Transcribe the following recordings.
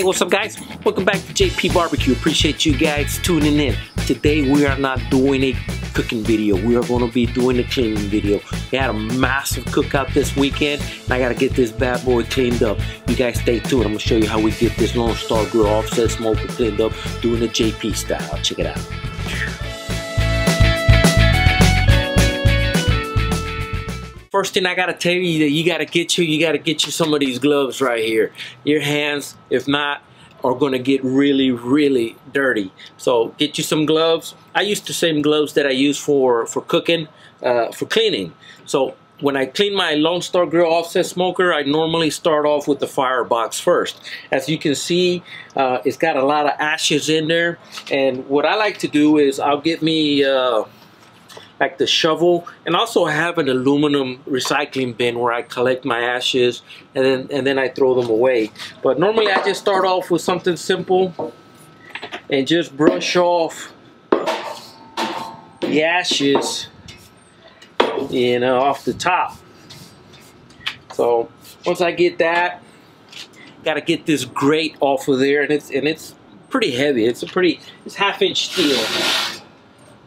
Hey, what's up guys? Welcome back to JP BBQ. Appreciate you guys tuning in. Today we are not doing a cooking video. We are going to be doing a cleaning video. We had a massive cookout this weekend and I got to get this bad boy cleaned up. You guys stay tuned. I'm going to show you how we get this Lone Star Grill offset smoker cleaned up doing the JP style. Check it out. First thing I gotta tell you that you gotta get you some of these gloves right here. Your hands, if not, are gonna get really, really dirty. So get you some gloves. I use the same gloves that I use for cooking, for cleaning. So when I clean my Lone Star Grill offset smoker, I normally start off with the firebox first. As you can see, it's got a lot of ashes in there. And what I like to do is I'll get me like the shovel, and also have an aluminum recycling bin where I collect my ashes and then I throw them away. But normally I just start off with something simple and just brush off the ashes, you know, off the top. So once I get that, gotta get this grate off of there, and it's pretty heavy. It's half-inch steel.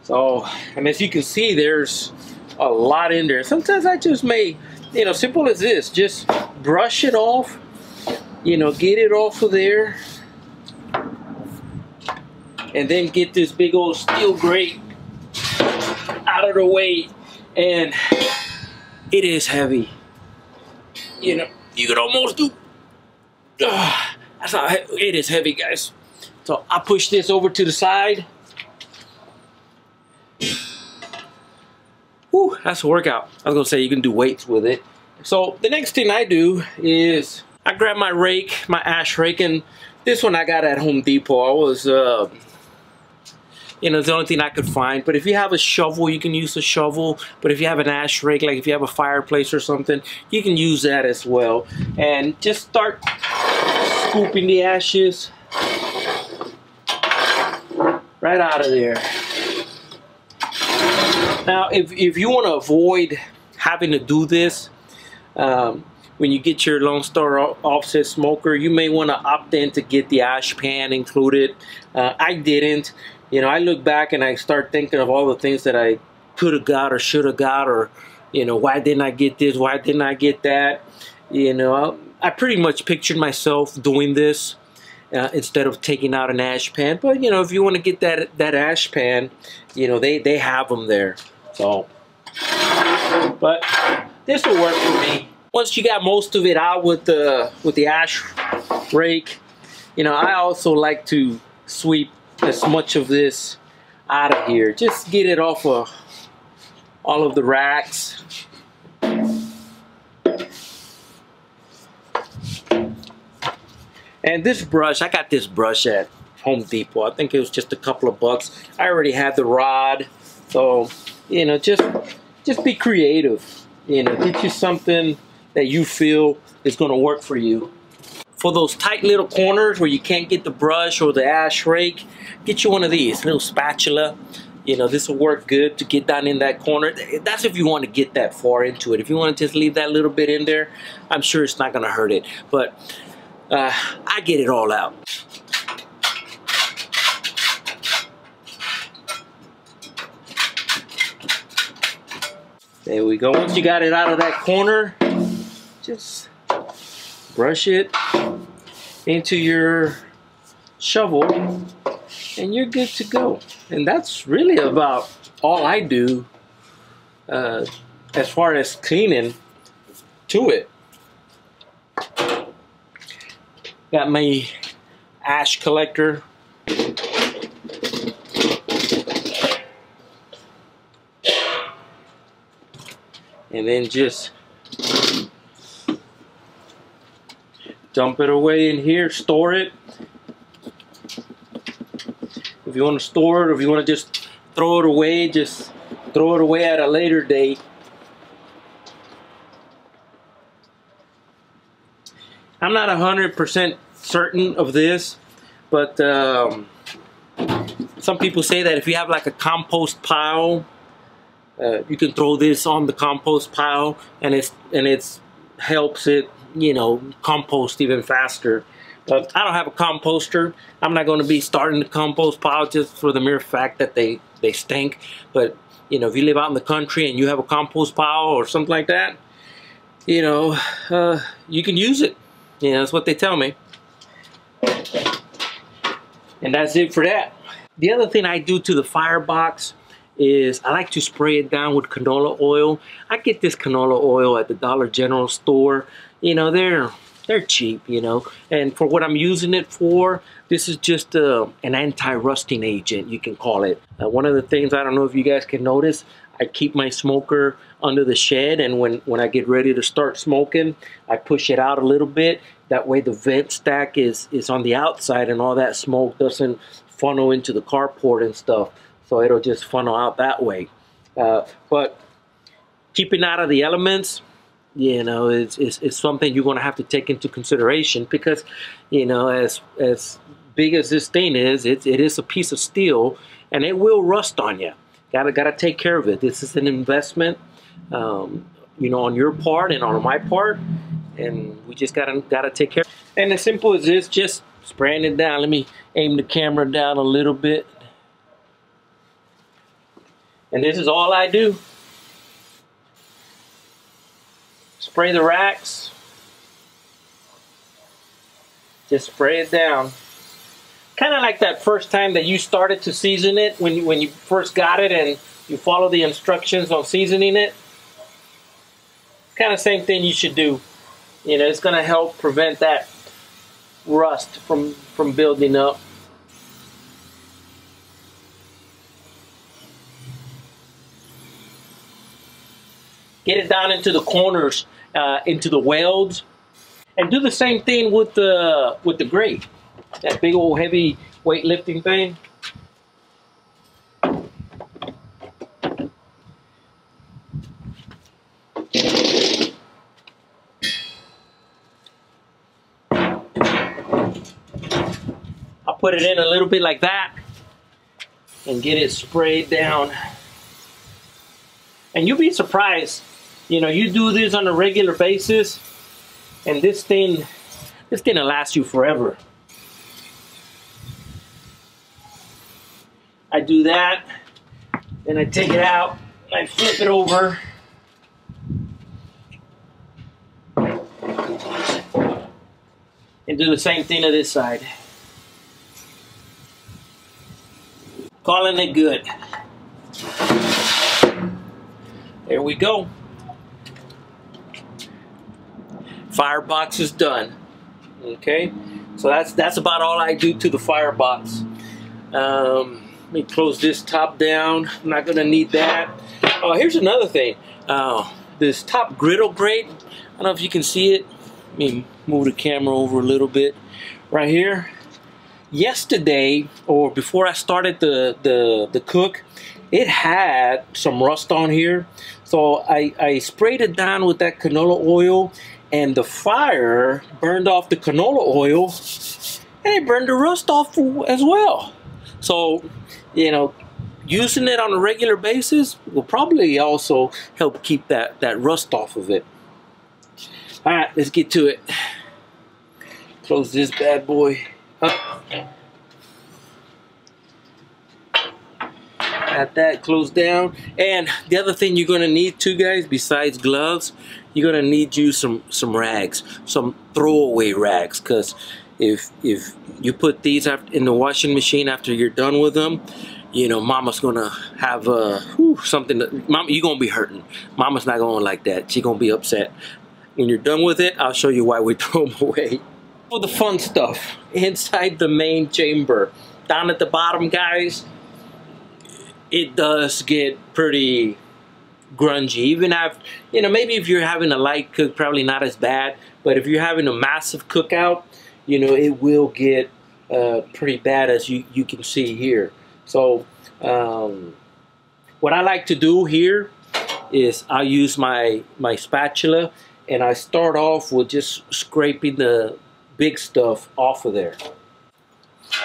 So, and as you can see, there's a lot in there. Sometimes I just may, you know, simple as this, just brush it off, you know, get it off of there, and then get this big old steel grate out of the way. And it is heavy. You know, you could almost do, that's how it is heavy, guys. So I push this over to the side. Whew, that's a workout. I was gonna say you can do weights with it. So the next thing I do is I grab my rake, my ash rake, and this one I got at Home Depot. I was, you know, it's the only thing I could find. But if you have a shovel, you can use a shovel. But if you have an ash rake, like if you have a fireplace or something, you can use that as well. And just start scooping the ashes right out of there. Now, if you want to avoid having to do this, when you get your Lone Star offset smoker, you may want to opt in to get the ash pan included. I didn't. You know, I look back and I start thinking of all the things that I could have got or should have got, or, you know, why didn't I get this? Why didn't I get that? You know, I pretty much pictured myself doing this instead of taking out an ash pan. But, you know, if you want to get that ash pan, you know, they have them there. So, but this will work for me. Once you got most of it out with the ash rake, you know, I also like to sweep as much of this out of here. Just get it off of all of the racks. And this brush, I got this brush at Home Depot. I think it was just a couple of bucks. I already had the rod, so, you know, just be creative. You know, get you something that you feel is gonna work for you. For those tight little corners where you can't get the brush or the ash rake, get you one of these, little spatula. You know, this will work good to get down in that corner. That's if you want to get that far into it. If you want to just leave that little bit in there, I'm sure it's not gonna hurt it. But I get it all out. There we go. Once you got it out of that corner, just brush it into your shovel and you're good to go. And that's really about all I do as far as cleaning to it. Got my ash collector. And then just dump it away in here, store it. If you want to store it, or if you want to just throw it away, just throw it away at a later date. I'm not 100% certain of this, but some people say that if you have like a compost pile, you can throw this on the compost pile, and it's helps it, you know, compost even faster. But I don't have a composter. I'm not going to be starting the compost pile just for the mere fact that they stink. But, you know, if you live out in the country and you have a compost pile or something like that, you know, you can use it. You know, that's what they tell me. And that's it for that. The other thing I do to the firebox is I like to spray it down with canola oil. I get this canola oil at the Dollar General store. You know, they're cheap, you know. And for what I'm using it for, this is just an anti-rusting agent, you can call it. One of the things, I don't know if you guys can notice, I keep my smoker under the shed, and when I get ready to start smoking, I push it out a little bit. That way the vent stack is on the outside and all that smoke doesn't funnel into the carport and stuff. So it'll just funnel out that way. But keeping out of the elements, you know, it's something you're going to have to take into consideration because, you know, as big as this thing is, it is a piece of steel and it will rust on you. Gotta take care of it. This is an investment, you know, on your part and on my part, and we just gotta take care of it. And as simple as this, just spraying it down. Let me aim the camera down a little bit. And this is all I do. Spray the racks. Just spray it down. Kind of like that first time that you started to season it when you first got it and you follow the instructions on seasoning it. Kind of same thing you should do. You know, it's going to help prevent that rust from building up. Get it down into the corners, into the welds, and do the same thing with the grate. That big old heavy weightlifting thing. I'll put it in a little bit like that and get it sprayed down. And you'll be surprised. You know, you do this on a regular basis and this thing will last you forever. I do that, then I take it out, I flip it over. And do the same thing to this side. Calling it good. There we go. Firebox is done. Okay, so that's about all I do to the firebox. Let me close this top down. I'm not gonna need that. Oh, here's another thing. This top griddle grate. I don't know if you can see it. Let me move the camera over a little bit. Right here. Yesterday, or before I started the cook, it had some rust on here. So I sprayed it down with that canola oil, and the fire burned off the canola oil, and it burned the rust off as well. So, you know, using it on a regular basis will probably also help keep that rust off of it. All right, let's get to it. Close this bad boy up. Got that closed down. And the other thing you're gonna need too, guys, besides gloves, you're gonna need you some rags, some throwaway rags, because if you put these in the washing machine after you're done with them, you know, mama's gonna have something that, mama, you're gonna be hurting. Mama's not gonna like that. She's gonna be upset. When you're done with it, I'll show you why we throw them away. All the fun stuff inside the main chamber. Down at the bottom, guys, it does get pretty grungy. Even after, you know, maybe if you're having a light cook, probably not as bad, but if you're having a massive cookout, you know, it will get pretty bad, as you can see here. So what I like to do here is I use my spatula, and I start off with just scraping the big stuff off of there.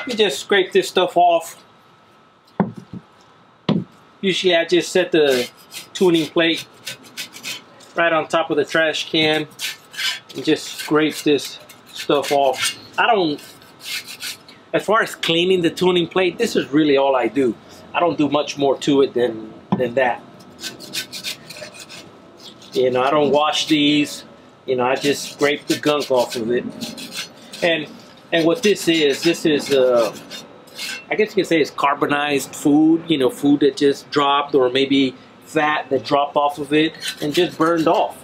You just scrape this stuff off. Usually I just set the tuning plate right on top of the trash can and just scrape this stuff off. I don't, as far as cleaning the tuning plate, this is really all I do. I don't do much more to it than that. You know, I don't wash these. You know, I just scrape the gunk off of it. And what this is, I guess you could say it's carbonized food, you know, food that just dropped or maybe fat that dropped off of it and just burned off.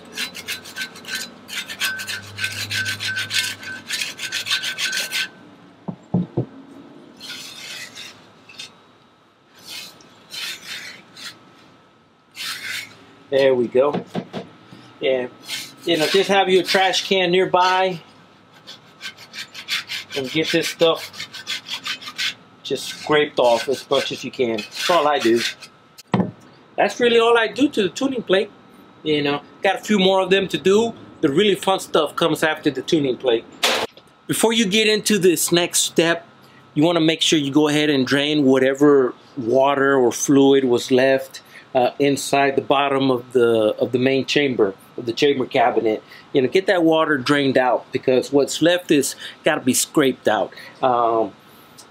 There we go. Yeah, you know, just have your trash can nearby and get this stuff just scraped off as much as you can. That's all I do. That's really all I do to the tuning plate. You know, got a few more of them to do. The really fun stuff comes after the tuning plate. Before you get into this next step, you want to make sure you go ahead and drain whatever water or fluid was left inside the bottom of the main chamber, of the chamber cabinet. You know, get that water drained out, because what's left is got to be scraped out.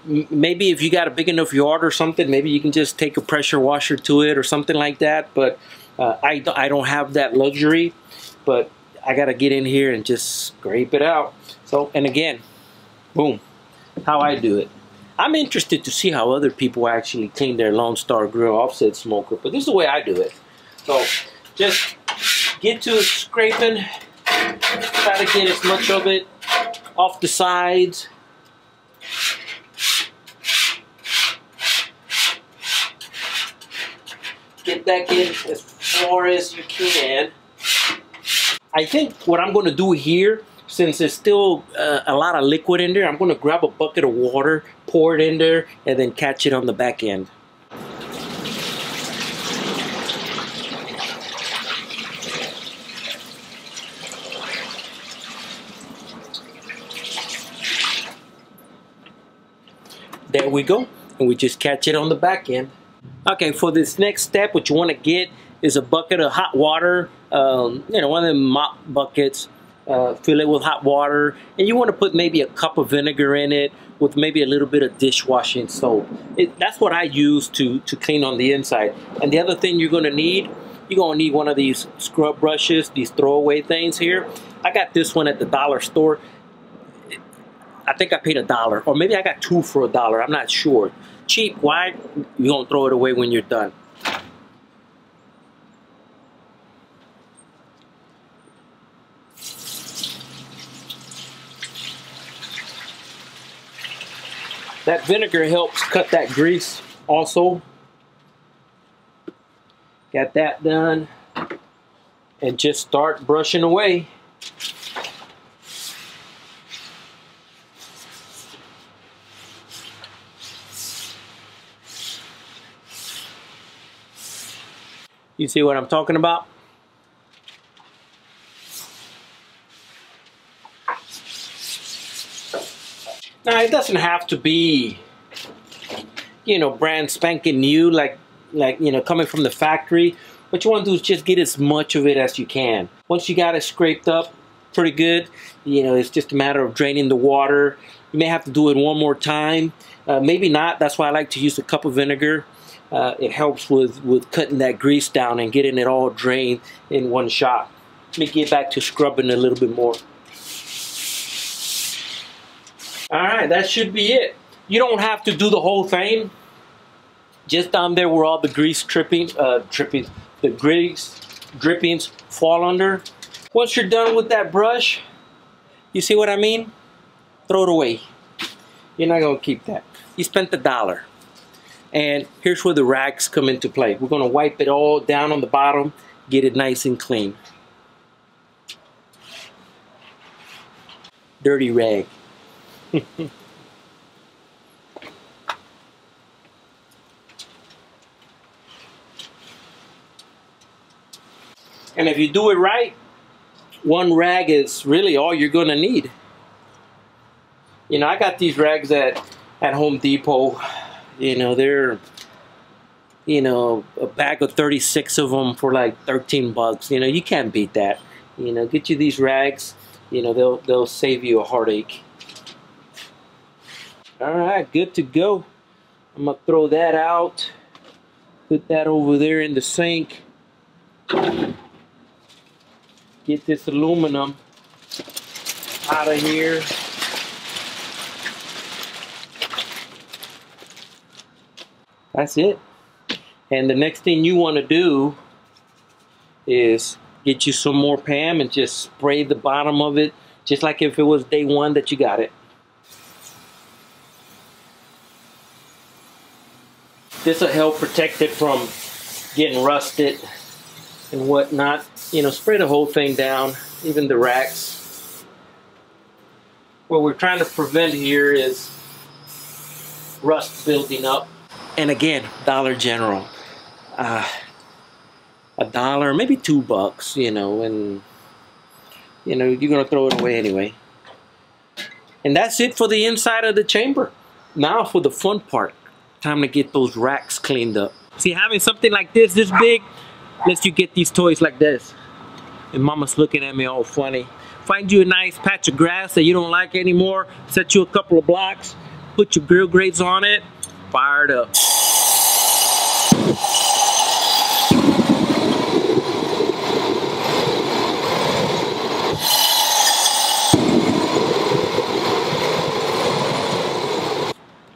Maybe if you got a big enough yard or something, maybe you can just take a pressure washer to it or something like that. But I don't have that luxury, but I got to get in here and just scrape it out. So, and again, boom, how I do it. I'm interested to see how other people actually clean their Lone Star Grill offset smoker, but this is the way I do it. So just get to scraping, try to get as much of it off the sides. Get back in as far as you can. I think what I'm going to do here, since there's still a lot of liquid in there, I'm going to grab a bucket of water, pour it in there, and then catch it on the back end. There we go. And we just catch it on the back end. Okay, for this next step, what you want to get is a bucket of hot water, you know, one of them mop buckets, fill it with hot water, and you want to put maybe a cup of vinegar in it with maybe a little bit of dishwashing soap. That's what I use to clean on the inside. And the other thing you're going to need one of these scrub brushes, these throwaway things here. I got this one at the dollar store. I think I paid $1, or maybe I got two for $1, I'm not sure. Cheap, why? You're gonna throw it away when you're done. That vinegar helps cut that grease also. Got that done. And just start brushing away. You see what I'm talking about? Now, it doesn't have to be, you know, brand spanking new, like you know, coming from the factory. What you want to do is just get as much of it as you can. Once you got it scraped up pretty good, you know, it's just a matter of draining the water. You may have to do it one more time. Maybe not. That's why I like to use a cup of vinegar. It helps with cutting that grease down and getting it all drained in one shot. Let me get back to scrubbing a little bit more. All right, that should be it. You don't have to do the whole thing. Just down there where all the grease drippings fall under. Once you're done with that brush, you see what I mean? Throw it away. You're not gonna keep that. You spent $1. And here's where the rags come into play. We're gonna wipe it all down on the bottom, get it nice and clean. Dirty rag. And if you do it right, one rag is really all you're gonna need. You know, I got these rags at Home Depot. You know, they're, you know, a bag of 36 of them for like $13. You know, you can't beat that. You know, get you these rags. You know, they'll save you a heartache. Alright, good to go. I'm gonna throw that out. Put that over there in the sink. Get this aluminum out of here. That's it. And the next thing you want to do is get you some more PAM and just spray the bottom of it, just like if it was day one that you got it. This will help protect it from getting rusted and whatnot. You know, spray the whole thing down, even the racks. What we're trying to prevent here is rust building up. And again, Dollar General, $1, maybe $2, you know, and you know you're gonna throw it away anyway. And that's it for the inside of the chamber. Now for the fun part, time to get those racks cleaned up. See, having something like this big, lets you get these toys like this. And Mama's looking at me all funny. Find you a nice patch of grass that you don't like anymore, set you a couple of blocks, put your grill grates on it, fire it up.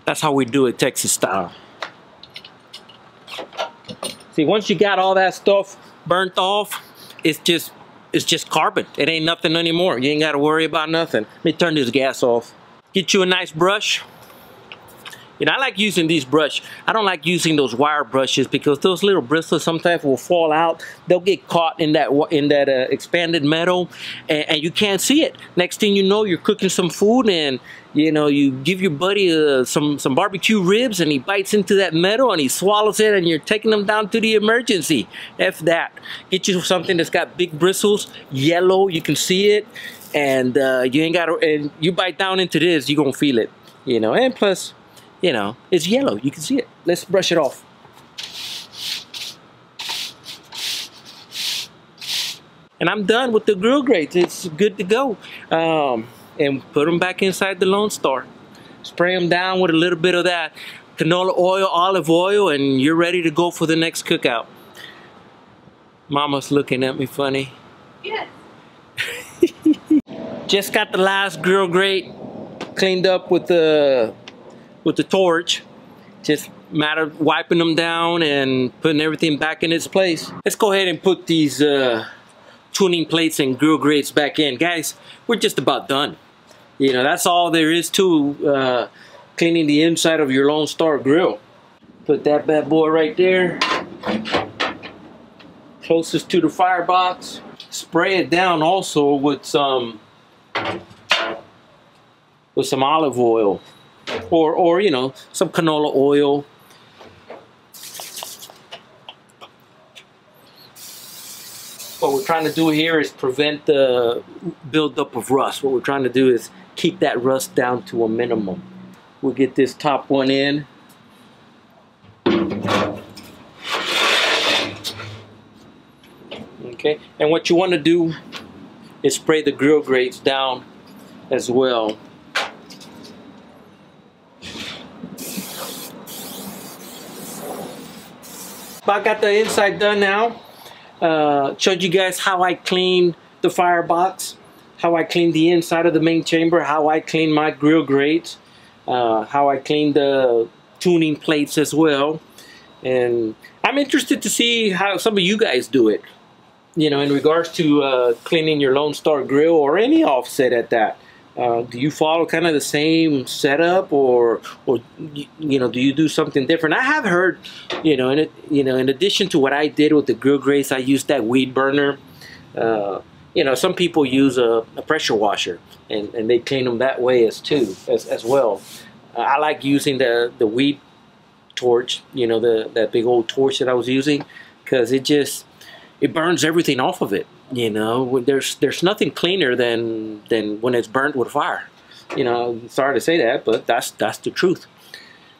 That's how we do it Texas style. See, once you got all that stuff burnt off, it's just carbon. It ain't nothing anymore. You ain't got to worry about nothing. Let me turn this gas off. Get you a nice brush. You know, I like using these brushes. I don't like using those wire brushes because those little bristles sometimes will fall out. They'll get caught in that expanded metal, and you can't see it. Next thing you know, you're cooking some food, and you know, you give your buddy some barbecue ribs, and he bites into that metal, and he swallows it, and you're taking him down to the emergency. F that. Get you something that's got big bristles, yellow. You can see it, and you ain't got to. And you bite down into this, you're gonna feel it. You know, and plus, you know, it's yellow. You can see it. Let's brush it off. And I'm done with the grill grates. It's good to go. And put them back inside the Lone Star. Spray them down with a little bit of that canola oil, olive oil, and you're ready to go for the next cookout. Mama's looking at me funny. Yes. Just got the last grill grate cleaned up with the torch. Just matter of wiping them down and putting everything back in its place. Let's go ahead and put these tuning plates and grill grates back in. Guys, we're just about done. You know, that's all there is to cleaning the inside of your Lone Star grill. Put that bad boy right there, closest to the firebox. Spray it down also with some olive oil. Or you know, some canola oil. What we're trying to do here is prevent the buildup of rust. What we're trying to do is keep that rust down to a minimum. We'll get this top one in. Okay, and what you want to do is spray the grill grates down as well. I got the inside done now. Showed you guys how I clean the firebox, how I clean the inside of the main chamber, how I clean my grill grates, how I clean the tuning plates as well. And I'm interested to see how some of you guys do it, you know, in regards to cleaning your Lone Star grill or any offset at that. Do you follow kind of the same setup, or you know, do you do something different? I have heard, you know, in addition to what I did with the grill grates, I used that weed burner. You know, some people use a pressure washer, and they clean them that way as well. I like using the weed torch, you know, that big old torch that I was using, because it burns everything off of it. You know, there's nothing cleaner than when it's burnt with fire. You know, sorry to say that, but that's the truth.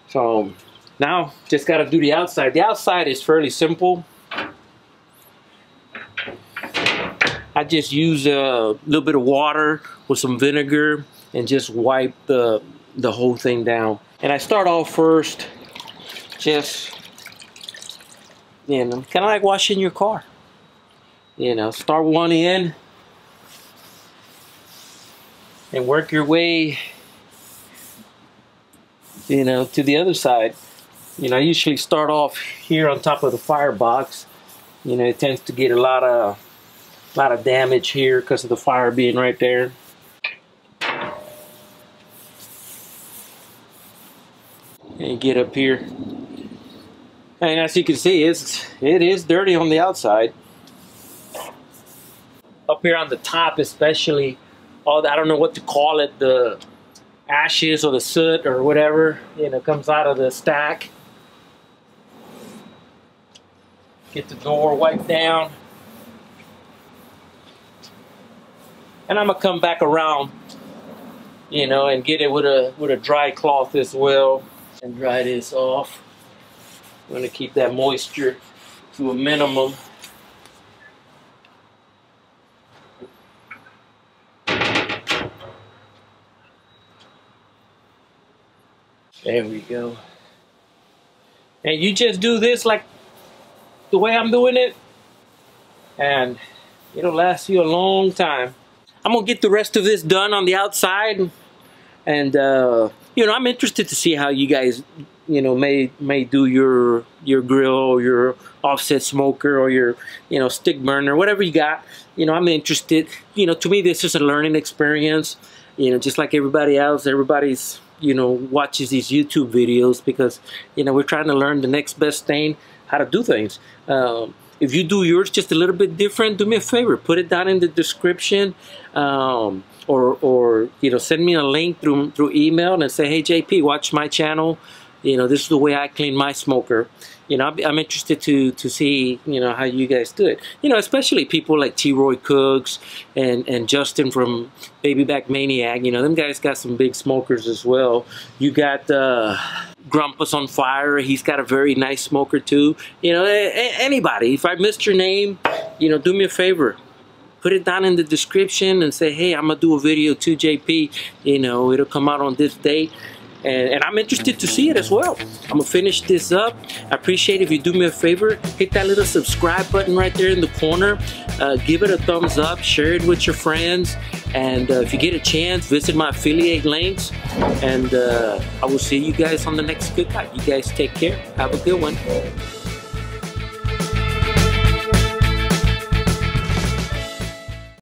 So now just got to do the outside. The outside is fairly simple. I just use a little bit of water with some vinegar and just wipe the the whole thing down. And I start off first just, you know, kind of like washing your car. You know, start one end and work your way, you know, to the other side. You know, I usually start off here on top of the firebox. You know, it tends to get a lot of damage here because of the fire being right there. And get up here. And as you can see, it is dirty on the outside. Up here on the top especially, all the, I don't know what to call it, the ashes or the soot or whatever, you know, comes out of the stack. Get the door wiped down. And I'm gonna come back around, you know, and get it with a dry cloth as well. And dry this off. I'm gonna keep that moisture to a minimum. There we go. And you just do this like the way I'm doing it, and it'll last you a long time. I'm gonna get the rest of this done on the outside, and you know, I'm interested to see how you guys, you know, may do your grill or your offset smoker or your, you know, stick burner, whatever you got. You know, I'm interested. You know, to me this is a learning experience. You know, just like everybody else, everybody's, you know, watches these YouTube videos because, you know, we're trying to learn the next best thing, how to do things. If you do yours just a little bit different, do me a favor, put it down in the description, or you know, send me a link through email and say, hey JP, watch my channel, you know, this is the way I clean my smoker. You know, I'm interested to see, you know, how you guys do it. You know, especially people like T. Roy Cooks and Justin from Baby Back Maniac. You know, them guys got some big smokers as well. You got Grumpus on Fire. He's got a very nice smoker too. You know, anybody. If I missed your name, you know, do me a favor. Put it down in the description and say, hey, I'm going to do a video too, JP. You know, it'll come out on this date. And I'm interested to see it as well. I'm gonna finish this up. I appreciate if you do me a favor, hit that little subscribe button right there in the corner. Give it a thumbs up, share it with your friends, and if you get a chance, visit my affiliate links, and I will see you guys on the next Good Bite. You guys take care, have a good one.